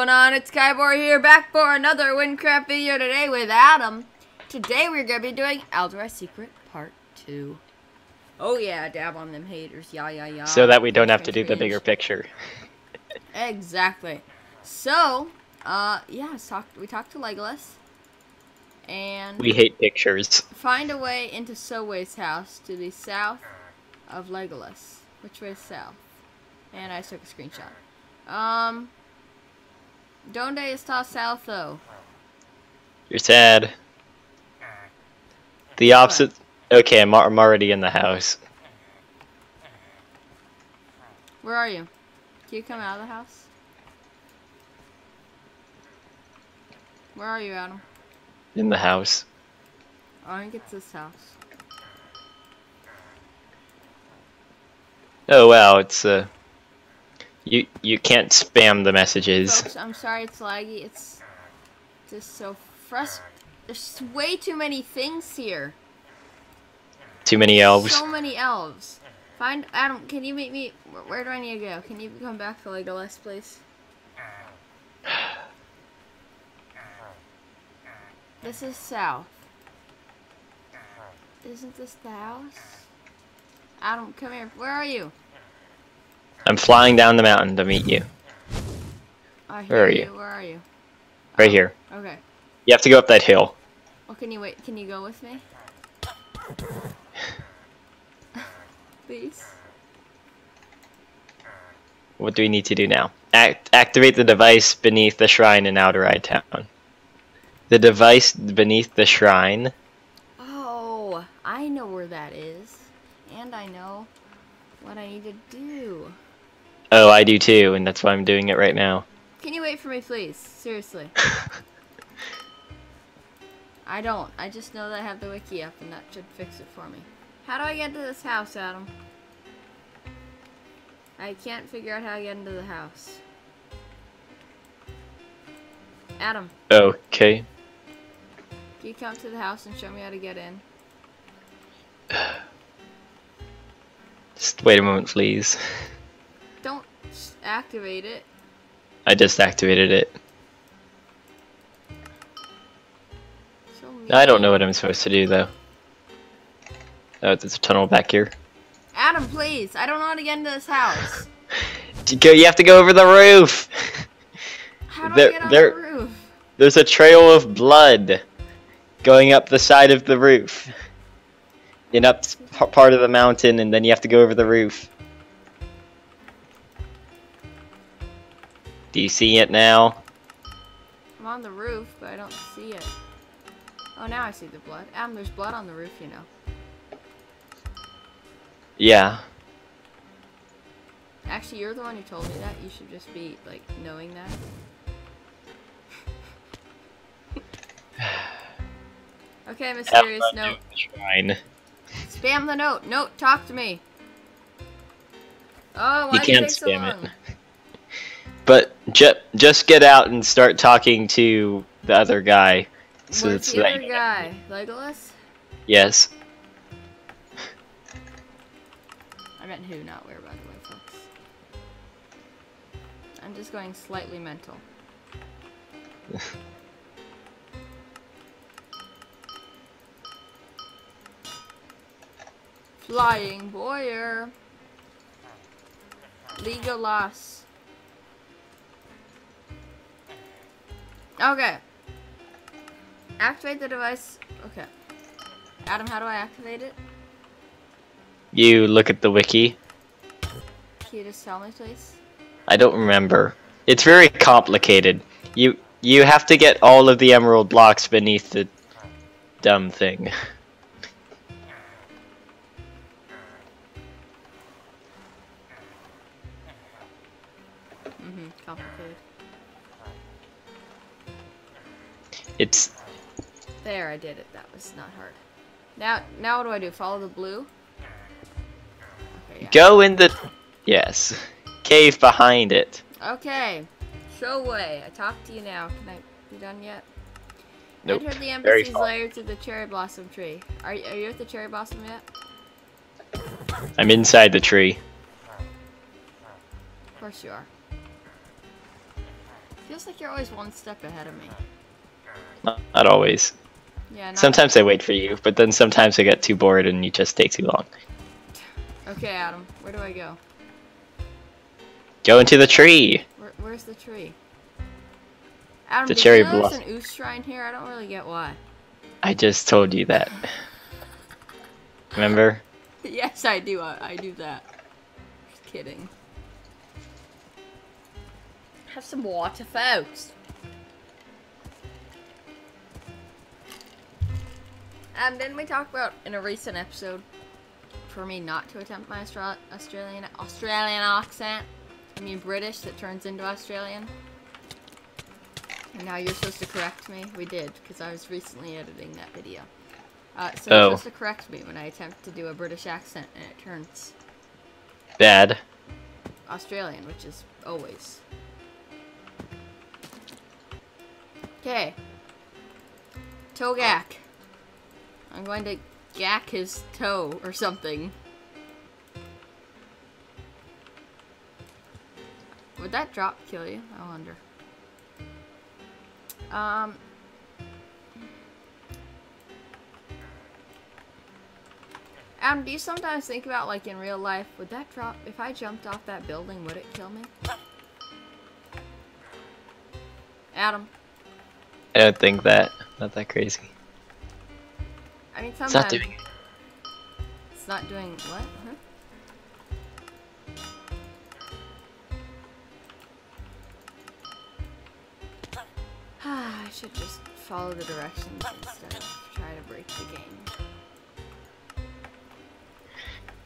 going on? It's Kybor here, back for another Windcraft video today with Adam. Today we're going to be doing Aldori's Secret Part 2. Oh yeah, dab on them haters, yeah. So that we don't have to do the bigger picture. Exactly. So, yeah, we talked to Legolas. And we hate pictures. Find a way into Soway's house to the south of Legolas. Which way is south? And I took a screenshot. Donde está south though? You're sad. The opposite. Okay, I'm already in the house. Where are you? Can you come out of the house? Where are you, Adam? In the house. Oh, I think it's this house. Oh wow, it's You can't spam the messages. Folks, I'm sorry it's laggy. It's just so frustrating. There's way too many things here. Too many elves. So many elves. Find Adam. Can you meet me? Where do I need to go? Can you come back to Legolas, please? This is south. Isn't this the house? Adam, come here. Where are you? I'm flying down the mountain to meet you. Where are you? Where are you? Right here. Okay. You have to go up that hill. Well, can you wait? Can you go with me? Please? What do we need to do now? Activate the device beneath the shrine in Outer Eye Town. The device beneath the shrine. Oh, I know where that is. And I know what I need to do. Oh, I do too, and that's why I'm doing it right now. Can you wait for me, please? Seriously. I don't. I just know that I have the wiki up, and that should fix it for me. How do I get to this house, Adam? I can't figure out how to get into the house. Adam. Okay. Can you come to the house and show me how to get in? Just wait a moment, please. Don't activate it. I just activated it. So I don't know what I'm supposed to do, though. Oh, there's a tunnel back here. Adam, please! I don't know how to get into this house. You have to go over the roof! How do I get on the roof? There's a trail of blood going up the side of the roof. And up part of the mountain, and then you have to go over the roof. Do you see it now? I'm on the roof, but I don't see it. Oh, now I see the blood. Adam, there's blood on the roof, you know. Yeah. Actually, you're the one who told me that. You should just be, like, knowing that. Okay, mysterious note. Spam the note. Note, talk to me. Oh, why did it take so long? It. But just get out and start talking to the other guy. So what's the other guy? Legolas? Yes. I meant who, not where, by the way, folks. I'm just going slightly mental. Flying Boyer. Legolas. Okay. Activate the device. Okay. Adam, how do I activate it? You look at the wiki. Can you just tell me, please? I don't remember. It's very complicated. You have to get all of the emerald blocks beneath the dumb thing. Complicated. It's there. I did it. That was not hard. Now what do I do? Follow the blue. Okay, yeah. Go in the cave behind it. Okay, show way. I talked to you now. Can I be done yet? Nope. Enter the embassy's lair to the cherry blossom tree. Are you at the cherry blossom yet? I'm inside the tree. Of course you are. Feels like you're always one step ahead of me. Not always. Yeah. Sometimes I wait for you, but then sometimes I get too bored and you just take too long. Okay, Adam, where do I go? Go into the tree! Where's the tree? Adam, the cherry bluff. There's an ooze shrine here? I don't really get why. I just told you that. Remember? Yes, I do. I do that. Just kidding. Have some water, folks. Didn't we talk about in a recent episode for me not to attempt my Australian accent? I mean British that turns into Australian. And now you're supposed to correct me. We did, because I was recently editing that video. So you're supposed to correct me when I attempt to do a British accent and it turns bad. Australian, which is always. Okay. Toe-gack. I'm going to gack his toe or something. Would that drop kill you? I wonder. Adam, do you sometimes think about, like, in real life, would that drop, if I jumped off that building, would it kill me? Adam. I don't think that. Not that crazy. I mean, sometimes. It's not doing it. It's not doing what? Huh? I should just follow the directions instead of try to break the game.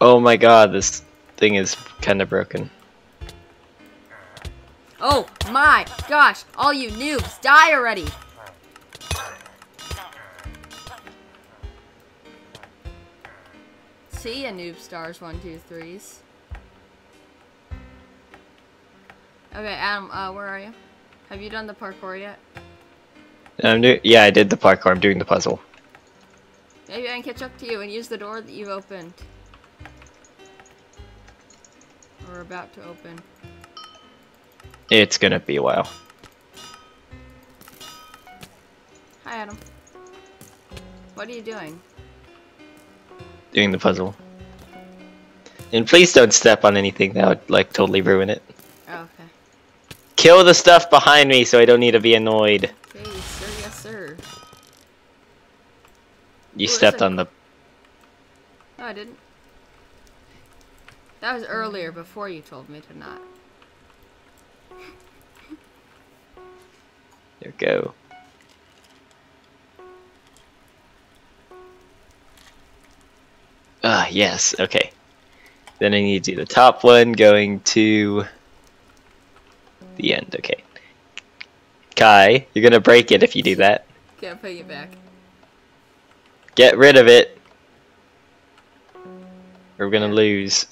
Oh my god, this thing is kind of broken. Oh my gosh, all you noobs, die already! See ya, noob stars 1, 2, 3s. Okay, Adam, where are you? Have you done the parkour yet? Yeah, I did the parkour. I'm doing the puzzle. Maybe I can catch up to you and use the door that you've opened. Or about to open. It's gonna be a while. Hi, Adam. What are you doing? Doing the puzzle. And please don't step on anything. That would, like, totally ruin it. Oh, okay. Kill the stuff behind me so I don't need to be annoyed. You stepped on the... No, I didn't. That was earlier, before you told me to not. There we go. Ah, yes, okay. Then I need to do the top one, going to... the end, okay. Kai, you're gonna break it if you do that. Can't put you back. Get rid of it. We're gonna lose.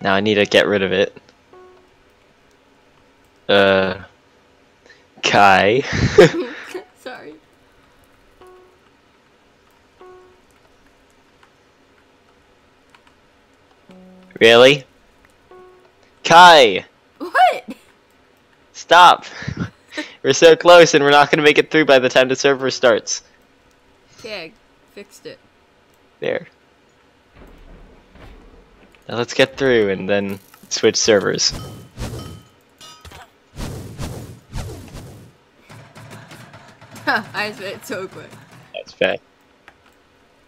Now I need to get rid of it. Kai. Sorry. Really? Kai! What? Stop! We're so close and we're not going to make it through by the time the server starts. Okay, I fixed it. There. Now let's get through and then switch servers. I spit so quick. That's bad.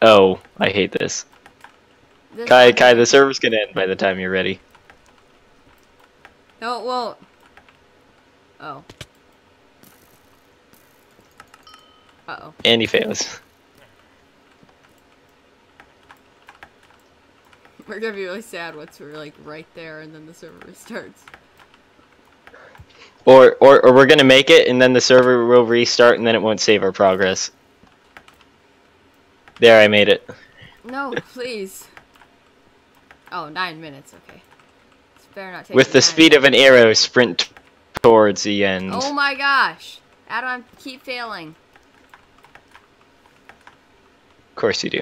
Oh, I hate this. Kai, the server's going to end by the time you're ready. No, it won't. Oh. Uh-oh. And he fails. We're gonna be really sad once we're like right there and then the server restarts. Or we're gonna make it and then the server will restart and then it won't save our progress. There, I made it. No, please. Oh, 9 minutes, okay. It's better not take with the speed of an arrow, sprint towards the end. Oh my gosh. Adam, I keep failing. Of course you do.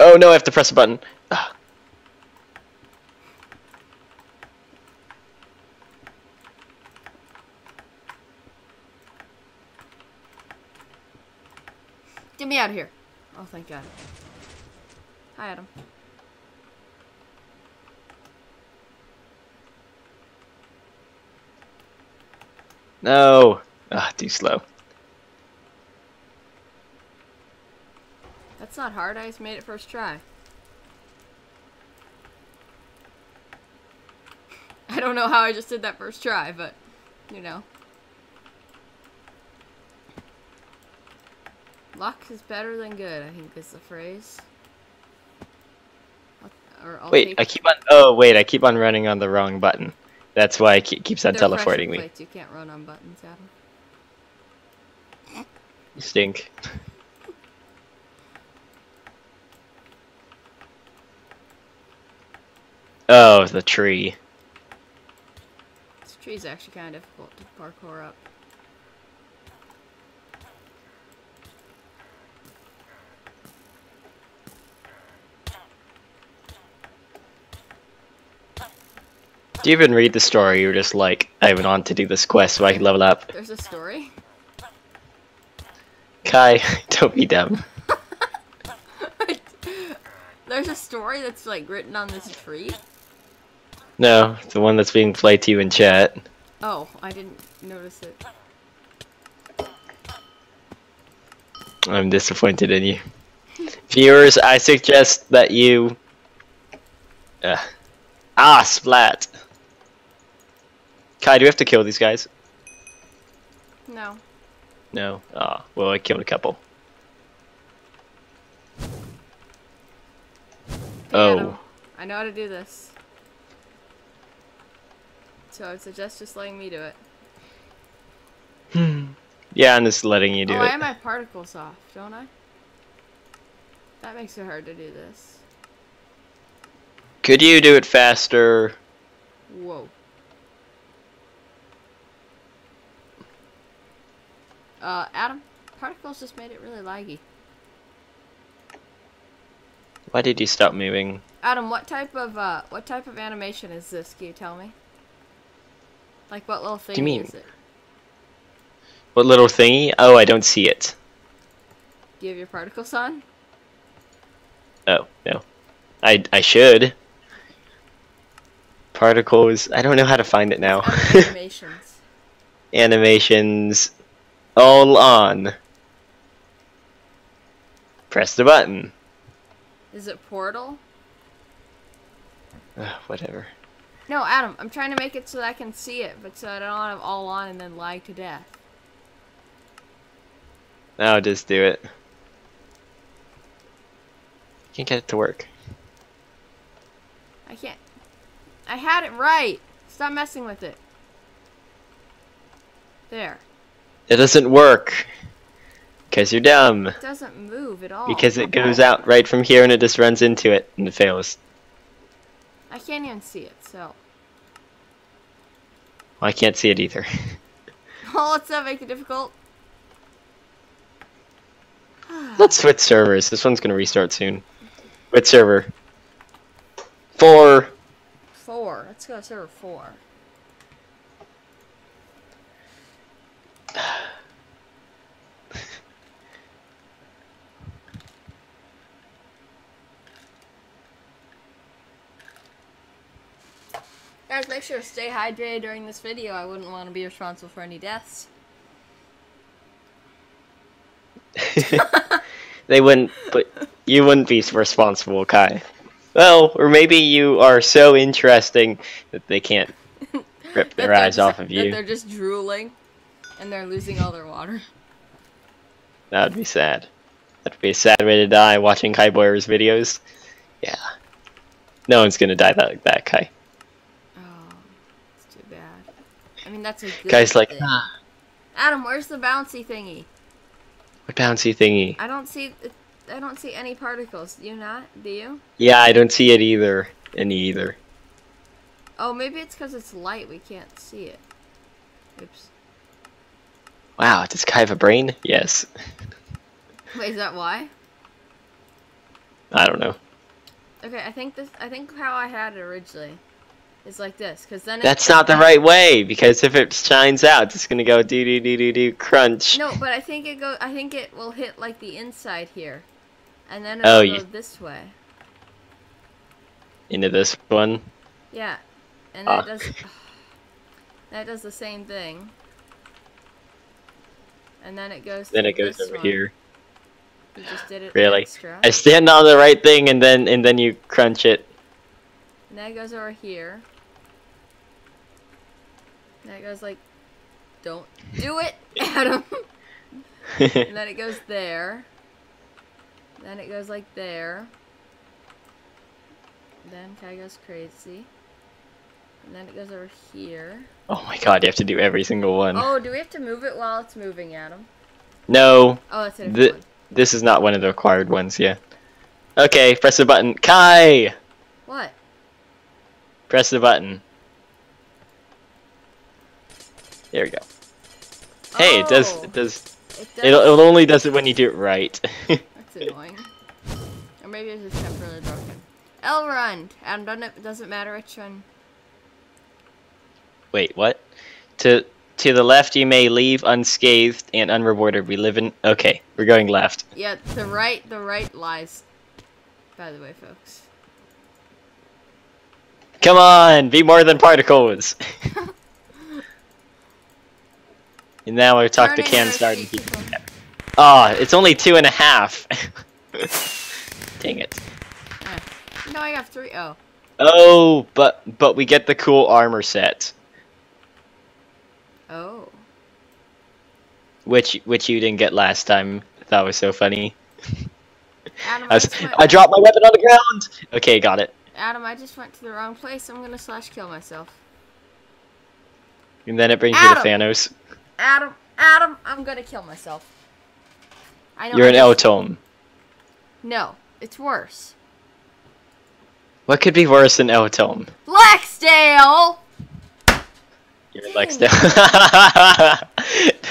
Oh no, I have to press a button. Ugh. Get me out of here. Oh, thank God. Hi, Adam. No. Ah, too slow. That's not hard. I just made it first try. I don't know how I just did that first try, but, you know. Luck is better than good, I think is the phrase. I keep on running on the wrong button. That's why it keeps on teleporting me. You can't run on buttons, Adam. You stink. Oh, the tree. This tree's actually kind of difficult to parkour up. Do you even read the story? You're just like, I went on to do this quest so I can level up. There's a story? Kai, don't be dumb. There's a story that's like written on this tree? No, it's the one that's being played to you in chat. Oh, I didn't notice it. I'm disappointed in you. Viewers, I suggest that you... Ah, splat! Kai, do we have to kill these guys? No. No? Ah, oh, well, I killed a couple. Oh. I know how to do this. So I would suggest just letting me do it. Hmm. Yeah, I'm just letting you do it. Oh, I have my particles off, don't I? That makes it hard to do this. Could you do it faster? Whoa. Adam, particles just made it really laggy. Why did you stop moving? Adam, what type of animation is this? Can you tell me? Like, what little thingy is it? What little thingy? Oh, I don't see it. Do you have your particles on? Oh, no. I should. Particles. I don't know how to find it now. Animations. Animations. All on. Press the button. Is it portal? Whatever. No, Adam, I'm trying to make it so that I can see it, but so I don't have all on and then lag to death. No, just do it. You can't get it to work. I can't. I had it right. Stop messing with it. There. It doesn't work. Because you're dumb. It doesn't move at all. Because it goes out right from here and it just runs into it and it fails. I can't even see it, so. Well, I can't see it either. Oh, let's not make it difficult. Let's switch servers. This one's going to restart soon. Switch server. 4. 4. Let's go to server 4. Guys, make sure to stay hydrated during this video. I wouldn't want to be responsible for any deaths. They wouldn't, but you wouldn't be responsible, Kai. Well, or maybe you are so interesting that they can't rip their eyes off of you. That they're just drooling, and they're losing all their water. That would be sad. That would be a sad way to die, watching Kai Boyer's videos. Yeah. No one's gonna die like that, Kai. I mean, that's a good Guy's like, thing. Ah. Adam, where's the bouncy thingy? What bouncy thingy? I don't see any particles. Do you not? Do you? Yeah, I don't see it either. Oh, maybe it's because it's light. We can't see it. Oops. Wow, does Kai have a brain? Yes. Wait, is that why? I don't know. Okay, I think how I had it originally is like this, because then that's not the right way. Because if it shines out, it's gonna go do do do do do crunch. No, but I think it go. I think it will hit like the inside here, and then it'll go this way. Into this one. Yeah, and that does. That does the same thing. And then it goes. Then it goes over here. You just did it really extra. I stand on the right thing, and then you crunch it. And that goes over here. And that goes like, don't do it, Adam. And then it goes there. Then it goes like there. Then Kai goes crazy. And then it goes over here. Oh my god, you have to do every single one. Oh, do we have to move it while it's moving, Adam? No. Oh, that's a different one. This is not one of the required ones, yeah. Okay, press the button. Kai! What? Press the button. There we go. Oh, hey, it does. It only does it when you do it right. That's annoying. Or maybe it's just temporarily broken. Elrond! Adam, doesn't matter which one. Wait, what? To the left, you may leave unscathed and unrewarded. We live in. Okay, we're going left. Yeah, the right lies. By the way, folks. Come on, be more than particles. And now I've talked to Canstar and people. Ah, it's only 2.5. Dang it. No, I got 3. Oh. Oh, but we get the cool armor set. Oh. Which you didn't get last time. I thought it was so funny. Adam, I dropped my weapon on the ground. Okay, got it. Adam, I just went to the wrong place. I'm gonna slash kill myself. And then it brings you to Thanos. Adam, I'm gonna kill myself. I know. You're an el-tome. No, it's worse. What could be worse than el-tome? Blacksdale. You're in Lexdale.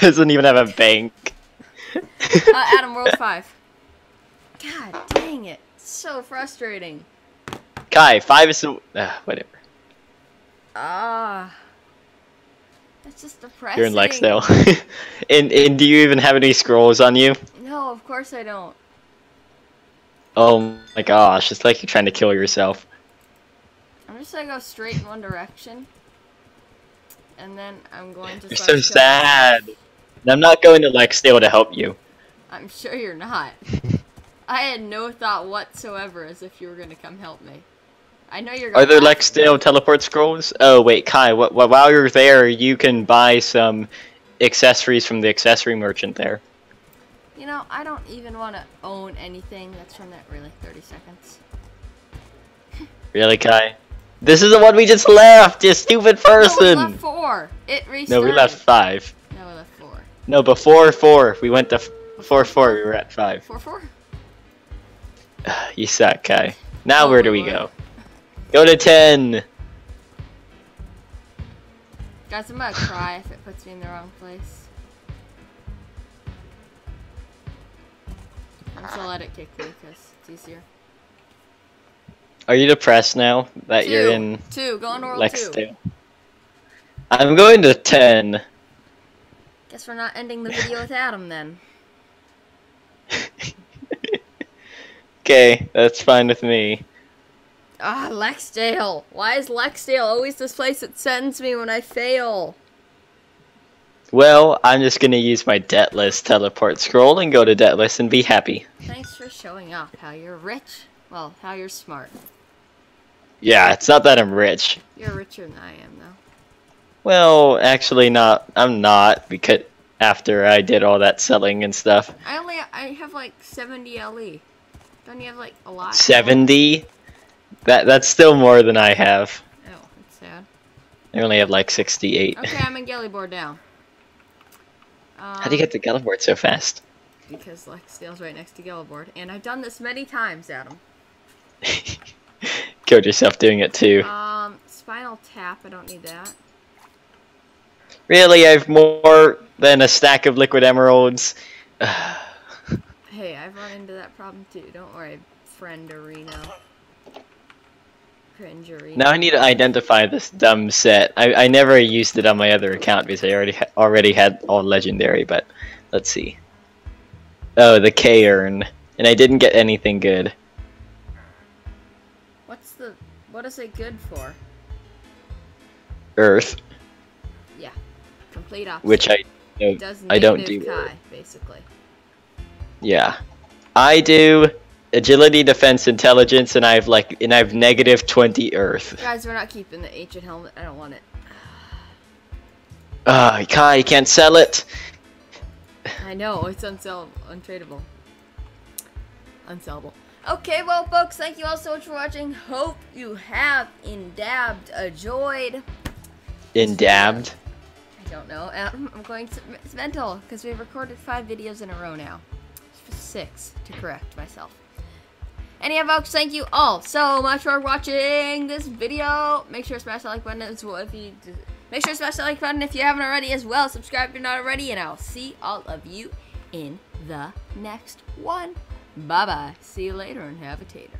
Doesn't even have a bank. Adam, World 5. God dang it. So frustrating. Kai, 5 is the... whatever. Ah. That's just depressing. You're in Lexdale. and do you even have any scrolls on you? No, of course I don't. Oh my gosh. It's like you're trying to kill yourself. I'm just going to go straight in one direction. And then I'm going to. You're so sad. And I'm not going to Lexdale to help you. I'm sure you're not. I had no thought whatsoever as if you were going to come help me. I know you're. Are there Lexdale teleport scrolls? Oh wait, Kai. While you're there, you can buy some accessories from the accessory merchant there. You know, I don't even want to own anything that's from that. Really, 30 seconds. Really, Kai. This is the one we just left, you stupid person! No, we left 4! It restarted. No, we left 5. No, we left 4. No, before 4. We went to 4-4, we were at 5. 4-4? You suck, Kai. Now where do we go? Go to 10! Guys, I'm gonna cry if it puts me in the wrong place. I'm just gonna let it kick me, because it's easier. Are you depressed now that you're in Lexdale? I'm going to 10. Guess we're not ending the video with Adam then. Okay, that's fine with me. Ah, Lexdale. Why is Lexdale always this place that sends me when I fail? Well, I'm just going to use my Detlas teleport scroll and go to Detlas and be happy. Thanks for showing off how you're rich. Well, how you're smart. Yeah, it's not that I'm rich. You're richer than I am, though. Well, actually not. I'm not, because after I did all that selling and stuff. I have like 70 LE. Don't you have like a lot? 70? That's still more than I have. Oh, that's sad. I only have like 68. Okay, I'm in Gelibord now. How do you get to Gelibord so fast? Because Lexdale's right next to Gelibord. And I've done this many times, Adam. Killed yourself doing it too. Spinal tap, I don't need that. Really, I have more than a stack of liquid emeralds. Hey, I've run into that problem too. Don't worry, friend Arena. Cringery. Now I need to identify this dumb set. I never used it on my other account because I already had all legendary, but let's see. Oh, the K urn. And I didn't get anything good. What is it good for? Earth. Yeah. Complete opposite. Which I don't do. Kai, basically. Yeah. I do agility, defense, intelligence, and I have negative 20 earth. Guys, we're not keeping the ancient helmet. I don't want it. Kai, you can't sell it. I know, it's untradeable. Unsellable. Okay, well, folks, thank you all so much for watching. Hope you have enjoyed. Enjoyed? I don't know. I'm going to, it's mental because we've recorded 5 videos in a row now. 6 to correct myself. Anyhow, folks, thank you all so much for watching this video. Make sure to smash that like button as well if you do. Make sure to smash that like button if you haven't already as well. Subscribe if you're not already, and I'll see all of you in the next one. Bye-bye. See you later and have a tater.